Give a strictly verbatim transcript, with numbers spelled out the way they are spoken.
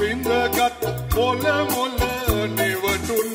Sindagat, mola mola, never too.